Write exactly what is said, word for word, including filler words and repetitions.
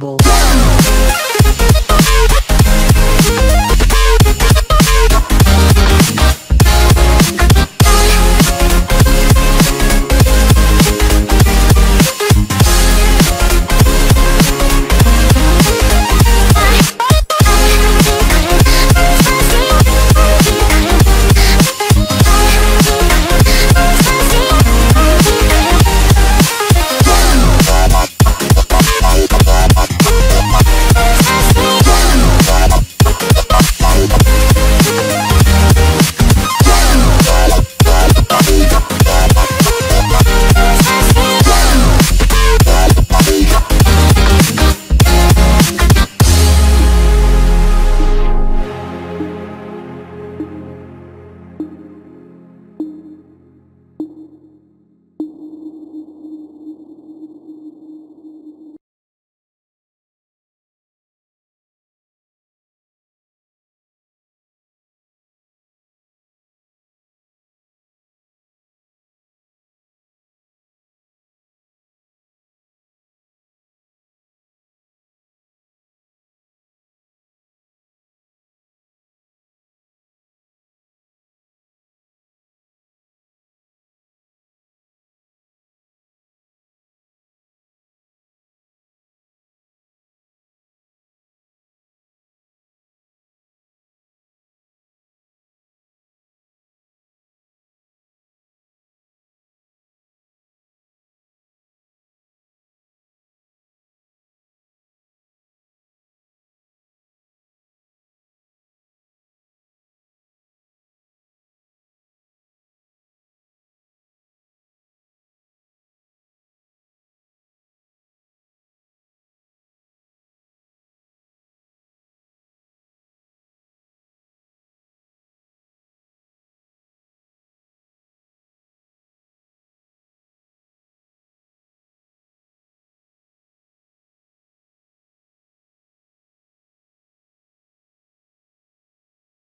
unbelievable.